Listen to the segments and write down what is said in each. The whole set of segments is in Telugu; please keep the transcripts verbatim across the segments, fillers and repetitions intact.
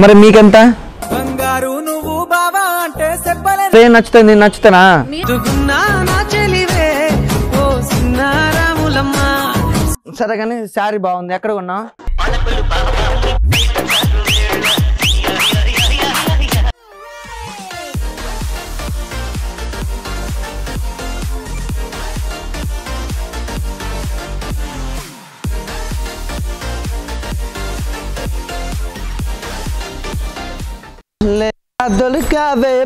मर मीकेंत नचुतुंदी नचुतना सरे गानी सारी बागुंदी एक्कड कोन्नाव మిఠాయి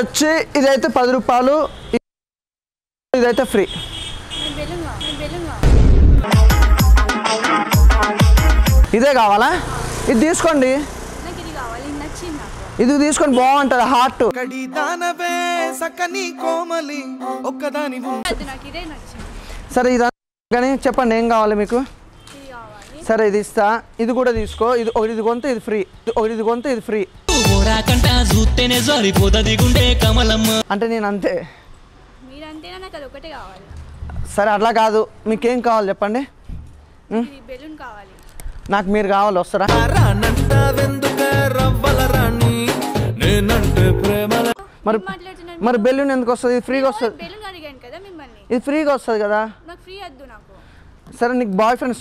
వచ్చి ఇదైతే పది రూపాయలు ఇదైతే ఫ్రీ ఇదే కావాలా ఇది తీసుకోండి ఇది తీసుకొని బాగుంటది హార్ట్ సరే ఇదని చెప్పండి ఏం కావాలి మీకు సరే ఇది ఇస్తా ఇది కూడా తీసుకో ఇది ఒకటి కొంత ఇది ఫ్రీ ఒకటి కొంత ఇది ఫ్రీ అంటే నేను అంతే సరే అట్లా కాదు మీకేం కావాలి చెప్పండి నాకు మీరు కావాలి వస్తారా मर मर बेलून फ्री फ्री कदा सर नी बाय फ्रेंड्स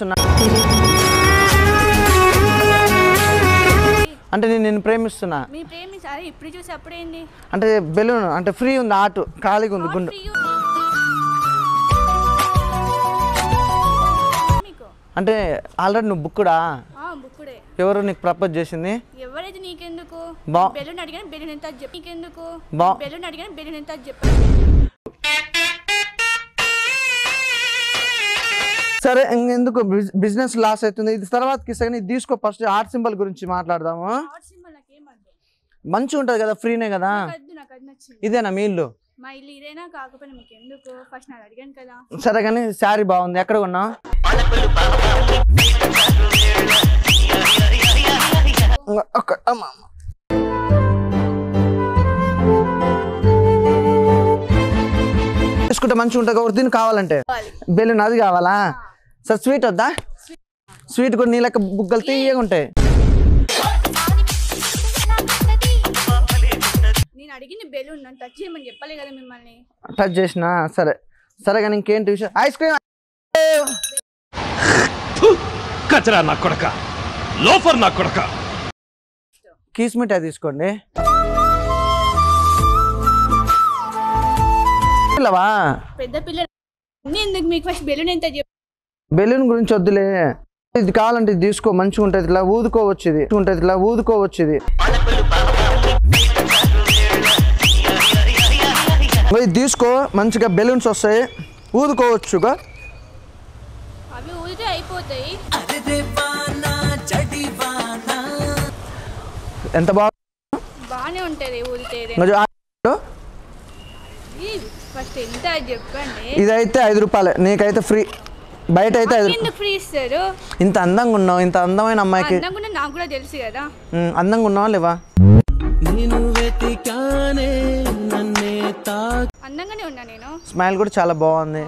अंत नीन प्रेमिस्ना अंत बेलून अंत फ्री उ आट खाली गुंड अंत आलरे नु बुक्कुडा ఎవరు నీకు ప్రపోజ్ చేసింది ఎవరైతే నీకెందుకు బెలూన్ అడిగాను బెలూన్ ఎంత అని చెప్పి నీకెందుకు బెలూన్ అడిగాను బెలూన్ ఎంత అని చెప్పి సరే ఎందుకు బిజినెస్ లాస్ అవుతుంది ఇది తర్వాత కిసని తీసుకో ఫస్ట్ హార్ట్ సింబల్ గురించి మాట్లాడదాము హార్ట్ సింబల్ నాకు ఏమంట మంచి ఉంటది కదా ఫ్రీనే కదా నాకు నాకు నచ్చింది ఇదేనా మీ ఇల్లు మా ఇల్లు ఇదేనా కాకపోయినా మీకెందుకు ఫస్ట్ నా అడిగాను కదా సరే గానీ సారీ బాగుంది ఎక్కడ కొన్నా మంచి ఉంటా దీన్ని కావాలంటే బెలూన్ అది కావాలా సార్ స్వీట్ వద్దా స్వీట్ కూడా నీళ్ళకి బుగ్గలు తీయగా ఉంటాయి టచ్ చేసినా సరే సరే కానీ ఇంకేంటి విషయం ఐస్ క్రీమ్ కచరా నా కొడక లోఫర్ నా కొడక कीस मिठाई తీసుకోండి పిల్లవా పెద్ద పిల్ల నిన్ను మీకు ఫస్ట్ బెలూన్ ఎంత చెప్పు బెలూన్ గురించి వద్దులే ఇది కావాలంటే తీసుకో మంచిగా ఉంటది ఇలా ఊదుకోవచ్చు ఇది ఉంటది ఇలా ఊదుకోవచ్చు ఇది మరి తీసుకో మంచిగా బెలూన్స్ వస్తాయి ఊదుకోవచ్చుగా అవి ఊదితే అయిపోతాయి అదే దేవానా చడివానా ఎంత బాగుంది బానే ఉంటది ఊదితేనే నో ఈ ఫస్ట్ ఎంత చెప్పండి ఇదైతే ఐదు రూపాయలు నీకైతే ఫ్రీ బయట అయితే ఐదు రూపాయలు ఫ్రీ ఇస్తారు ఇంత అందంగా ఉన్నావు ఇంత అందమైన అమ్మాయికి అందంగా ఉన్నా నాకు కూడా తెలుసు కదా అందంగా ఉన్నావా లేవా నేను వెతికానే నన్నే తా అందంగానే ఉన్నా నేను స్మైల్ కూడా చాలా బాగుంది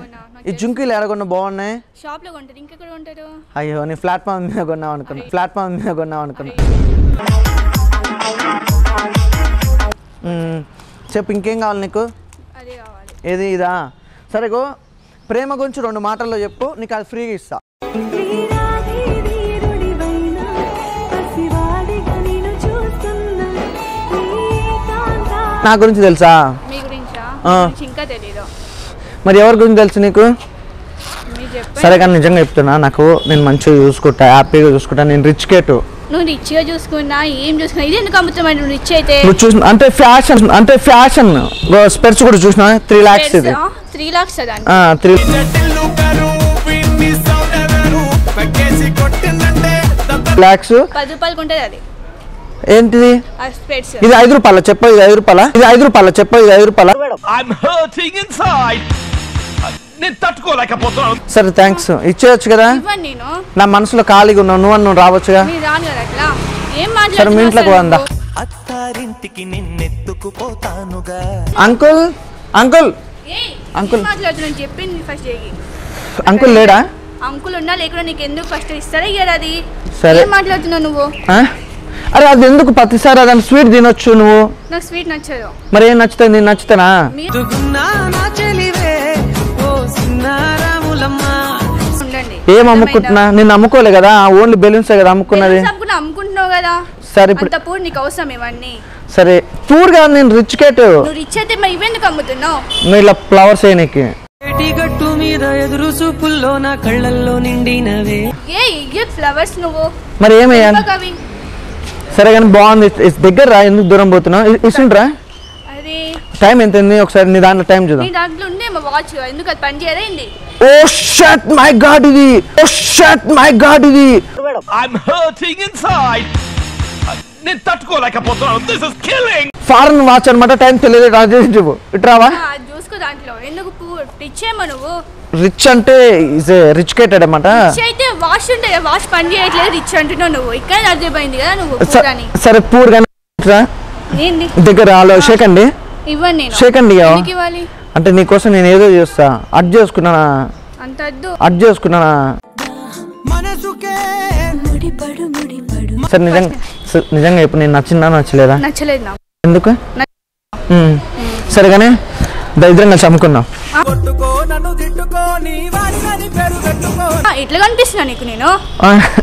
ఈ జుంకీలు ఎరగొన్న బాగున్నాయి షాప్ లో కొంటారు ఇంకా ఎక్కడ ఉంటారు అయ్యో నేను ప్లాట్‌ఫామ్ మీద కొన్నాను అనుకున్నా ప్లాట్‌ఫామ్ మీద కొన్నాను అనుకున్నా చెప్పు ఇంకేం కావాలి నీకు అదే కావాలి ఏది ఇదా సరేగో ప్రేమ గురించి రెండు మాటల్లో చెప్పు నీకు అది ఫ్రీగా ఇస్తా నా గురించి తెలుసా మీ గురించా ఇంకా తెలియదు మరి ఎవరి గురించి తెలుసు నీకు నేను చెప్పు సరే కానీ నిజంగా చెప్తున్నా నాకు నేను మంచిగా చూసుకుంటా హ్యాపీగా చూసుకుంటా నేను రిచ్ కేటు నువ్వు రిచ్గా చూసుకున్నా ఏం చూసుకున్నా ఇది ఎందుకు అమ్ముతామని నువ్వు రిచ్ అయితే నువ్వు చూసిన అంటే ఫ్యాషన్ అంటే ఫ్యాషన్ స్పెర్స్ కూడా చూసినా మూడు లక్షలు ఇది మూడు లక్షలు అదాని ఆ మూడు లక్షలు పది రూపాయలు కొంటది అది ఏంటిది ఆ స్పెర్స్ ఇది ఐదు రూపాయలు చెప్పు ఇది ఐదు రూపాయలు ఇది ఐదు రూపాయలు చెప్పు ఇది ఐదు రూపాయలు ఐ యామ్ హర్టింగ్ ఇన్సైడ్ నేను తట్టుకోలేకపోతున్నాను సరే థాంక్స్ ఇచ్చేయొచ్చు కదా ఇవ్వను నేను నా మనసులో ఖాళీగా ఉన్నాను నువ్వు రావొచ్చుగా నీ రాను కదా అట్లా ఏం మాట్లాడుతున్నావు సరే మీ ఇంట్లోకి వందా అంకుల్ అంకుల్ అంకుల్ అంకుల్ లేడా? అంకుల్ ఉన్నా లేకుండా నీకు ఎందుకు ఫస్ట్ ఇస్తారా? అది సరే మాట్లాడుతున్నావు నువ్వు. అరే అది ఎందుకు ప్రతిసారి అదే స్వీట్ తినొచ్చు నువ్వు? నాకు స్వీట్ నచ్చదు. మరి ఏం నచ్చుతుంది? నేను నచ్చుతానా? ఏం అమ్ముకుంటున్నా? నేను అమ్ముకోలే కదా, ఓన్లీ బెలూన్స్ కదా అమ్ముకున్నది. అమ్ముకుంటున్నావు కదా. సరే ఇప్పుడు పూర్ నీకు అవసరం ఇవన్నీ? సరే పూర్ కదా, నేను రిచ్ కేట్. నువ్వు రిచ్ అయితే మరి ఇవెందుకు అమ్ముతున్నావు? నువ్వు ఇలా ఫ్లవర్స్ అయినకి గట్టు మీద ఎదురు చూపుల్లో నా కళ్ళల్లో నిండినవే. ఏ ఇయ్య ఫ్లవర్స్ నువ్వు? మరి ఏమయ్యా? సరే కానీ బాగుంది. దగ్గర రా, ఎందుకు దూరం పోతున్నావు? ఇస్తుంటరా? అదే టైం ఎంత? ఒకసారి నీ దాంట్లో టైం చూద్దాం. నీ దాంట్లో ఉండే మా వాచ్ ఎందుకు అది పని చేయలేండి? ఓ షట్ మై గాడ్, ఇది ఓ షట్ మై గాడ్ ఇది ఐ యామ్ హర్టింగ్ ఇన్సైడ్. నేను తట్టుకోలేకపోతున్నాను. This is killing. Foreign watch అన్నమాట, టైం తెలియదు. రాజేష్ ఇట్రావా దాంట్లో ఎందుకు రిచ్చేమో నువ్వు? రిచ్ అంటే ఇస్ రిచ్కేటెడ్ అన్నమాట. రిచ్ అయితే వాష్ ఉంటది, వాష్ పని చేయట్లేదు రిచ్ అంటున్నావు నువ్వు. ఇక్కడ అర్థమైంది కదా నువ్వు పూర్ అని. సరే పూర్ గాని ఏంది దగ్గర ఆలో షేకండి ఇవ్వని. నేను షేకండి ఎందుకు ఇవ్వాలి అంటే నీ కోసం నేను ఏదో చేస్తా. అడ్ చేసుకున్నానా? అంత అద్దు అడ్ చేసుకున్నానా? మనసుకే ముడిపడు ముడిపడు. సరే నిజంగా నిజంగా ఇప్పుడు నేను నచ్చినా నచ్చలేదా? నచ్చలేదు. ఎందుకు? సరే గాని దరిద్రంగా చమ్ముకున్నావు. ఇట్లా కనిపిస్తున్నా నీకు? నేను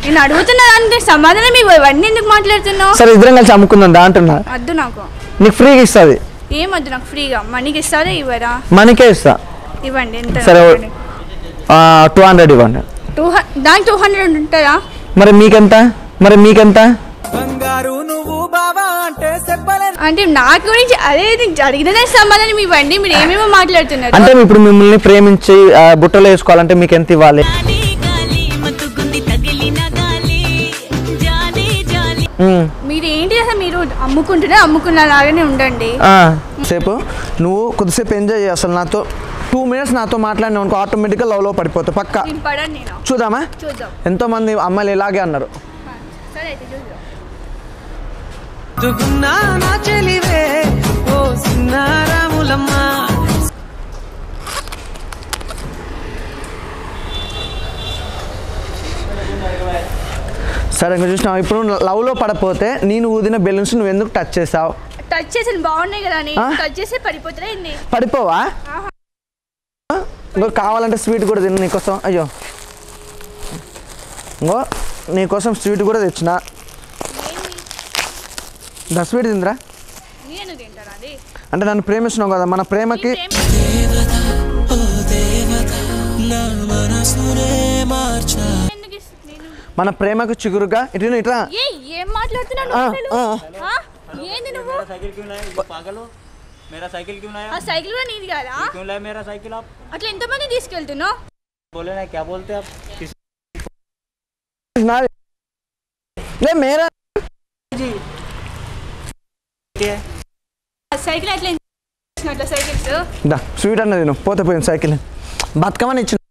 నేను అడుగుతున్నా దానికి సమాధానం ఇవ్వ. ఇవన్నీ ఎందుకు మాట్లాడుతున్నావు? సరే ఇద్దరంగా చమ్ముకుందాం దాంటున్నా. అద్దు నాకు. నీకు ఫ్రీగా ఇస్తుంది. ఏమద్దు నాకు ఫ్రీగా? మనీకి ఇస్తారా? ఇవ్వరా? మనీకే ఇస్తా. ఇవ్వండి. ఎంత? సరే టూ హండ్రెడ్ ఇవ్వండి. టూ దానికి టూ హండ్రెడ్ ఉంటుందా? మరి మీకెంత? మరి మీకెంత? అంటే నాకు గురించి అదే జరిగిన సమాధానం ఇవ్వండి. మీరు ఏమేమో మాట్లాడుతున్నారు అంటే ఇప్పుడు మిమ్మల్ని ప్రేమించి బుట్టలో వేసుకోవాలంటే మీకు ఎంత ఇవ్వాలి? మీరు ఏంటి అసలు? మీరు అమ్ముకుంటున్నా అమ్ముకున్న లాగానే ఉండండి. సేపు నువ్వు కొద్దిసేపు ఎంజాయ్ చేయ. అసలు నాతో టూ మినిట్స్ నాతో మాట్లాడినావు ఆటోమేటిక్గా లవ్ లో పడిపోతావు పక్కా. చూద్దామా? ఎంతో మంది అమ్మాయిలు ఇలాగే అన్నారు. సరే ఇంకా చూసినావు. ఇప్పుడు లవ్ లో పడపోతే నేను ఊదిన బెలూన్స్ నువ్వు ఎందుకు టచ్ చేసావు? టచ్ చేసి బాగున్నాయి కదా టచ్ చేసి పడిపోతాయి. పడిపోవా? ఇంకో కావాలంటే స్వీట్ కూడా తిను నీకోసం. అయ్యో ఇంకో నీకోసం స్వీట్ కూడా తెచ్చినా. దా స్వీట్ తిందిరా. అంటే నన్ను ప్రేమిస్తున్నావు కదా, మన ప్రేమకి మన ప్రేమకు చిగురుగా ఇటు ఇట్లా. సైకిల్ అట్లా సైకిల్స్ దా స్వీట్ అన్నది. నువ్వు పోతే పోయింది సైకిల్ బతుకమని ఇచ్చిన.